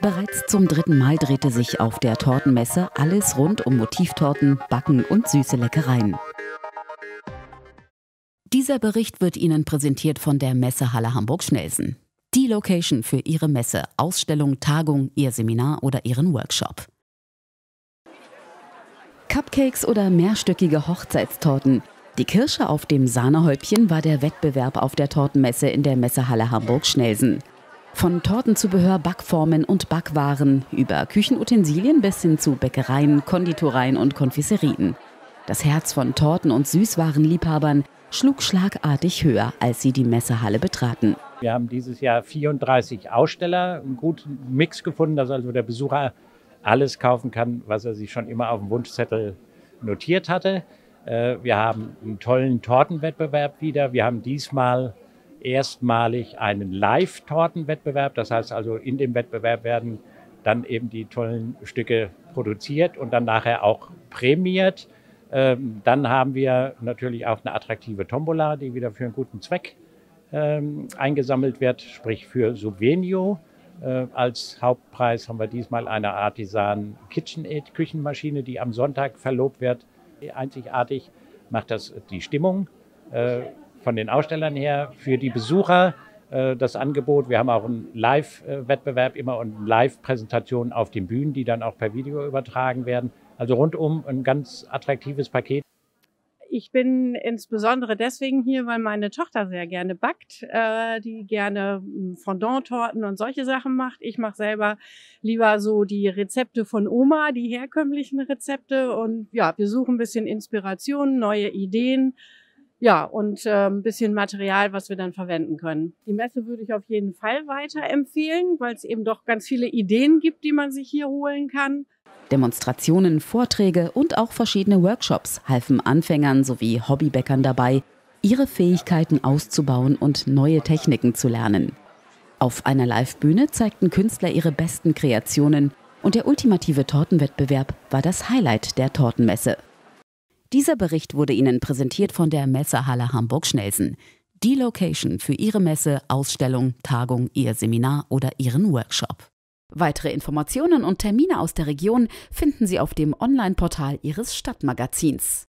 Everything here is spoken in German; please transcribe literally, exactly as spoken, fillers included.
Bereits zum dritten Mal drehte sich auf der Tortenmesse alles rund um Motivtorten, Backen und süße Leckereien. Dieser Bericht wird Ihnen präsentiert von der Messehalle Hamburg-Schnelsen. Die Location für Ihre Messe, Ausstellung, Tagung, Ihr Seminar oder Ihren Workshop. Cupcakes oder mehrstöckige Hochzeitstorten. Die Kirsche auf dem Sahnehäubchen war der Wettbewerb auf der Tortenmesse in der Messehalle Hamburg-Schnelsen. Von Tortenzubehör, Backformen und Backwaren über Küchenutensilien bis hin zu Bäckereien, Konditoreien und Konfiserien. Das Herz von Torten- und Süßwarenliebhabern schlug schlagartig höher, als sie die Messehalle betraten. Wir haben dieses Jahr vierunddreißig Aussteller, einen guten Mix gefunden, dass also der Besucher alles kaufen kann, was er sich schon immer auf dem Wunschzettel notiert hatte. Wir haben einen tollen Tortenwettbewerb wieder. Wir haben diesmal erstmalig einen Live-Tortenwettbewerb. Das heißt also, in dem Wettbewerb werden dann eben die tollen Stücke produziert und dann nachher auch prämiert. Dann haben wir natürlich auch eine attraktive Tombola, die wieder für einen guten Zweck eingesammelt wird, sprich für Souvenir. Als Hauptpreis haben wir diesmal eine artisan kitchen Küchenmaschine, die am Sonntag verlobt wird. Einzigartig macht das die Stimmung äh, von den Ausstellern her, für die Besucher äh, das Angebot. Wir haben auch einen Live-Wettbewerb immer und Live-Präsentationen auf den Bühnen, die dann auch per Video übertragen werden. Also rundum ein ganz attraktives Paket. Ich bin insbesondere deswegen hier, weil meine Tochter sehr gerne backt, äh, die gerne Fondant-Torten und solche Sachen macht. Ich mache selber lieber so die Rezepte von Oma, die herkömmlichen Rezepte. Und ja, wir suchen ein bisschen Inspiration, neue Ideen, ja, und äh, ein bisschen Material, was wir dann verwenden können. Die Messe würde ich auf jeden Fall weiterempfehlen, weil es eben doch ganz viele Ideen gibt, die man sich hier holen kann. Demonstrationen, Vorträge und auch verschiedene Workshops halfen Anfängern sowie Hobbybäckern dabei, ihre Fähigkeiten auszubauen und neue Techniken zu lernen. Auf einer Live-Bühne zeigten Künstler ihre besten Kreationen und der ultimative Tortenwettbewerb war das Highlight der Tortenmesse. Dieser Bericht wurde Ihnen präsentiert von der Messehalle Hamburg-Schnelsen. Die Location für Ihre Messe, Ausstellung, Tagung, Ihr Seminar oder Ihren Workshop. Weitere Informationen und Termine aus der Region finden Sie auf dem Online-Portal Ihres Stadtmagazins.